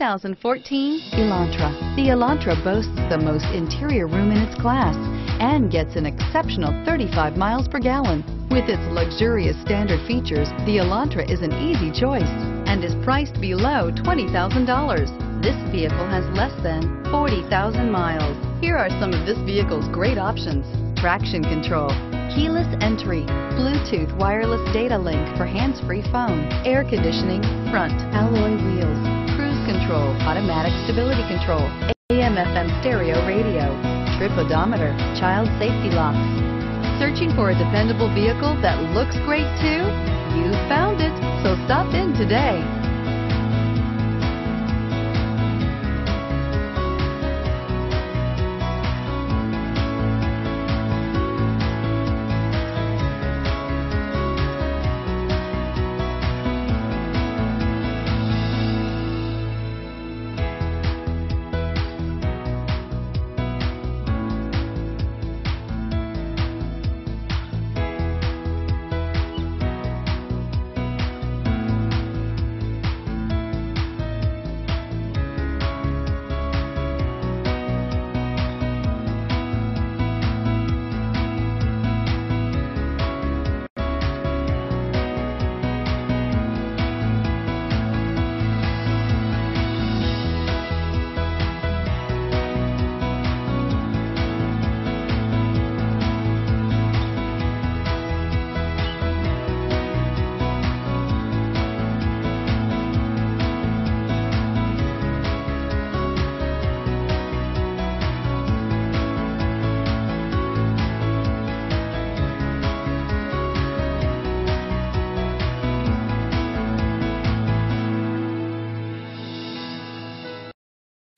2014 Elantra. The Elantra boasts the most interior room in its class and gets an exceptional 35 miles per gallon. With its luxurious standard features, the Elantra is an easy choice and is priced below $20,000. This vehicle has less than 40,000 miles. Here are some of this vehicle's great options: traction control, keyless entry, Bluetooth wireless data link for hands-free phone, air conditioning, front alloy wheels, cruise control, automatic stability control, AM/FM stereo radio, trip odometer, child safety locks. Searching for a dependable vehicle that looks great too? You found it, so stop in today.